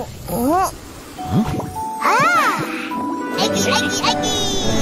啊！啊！哎！哎！哎！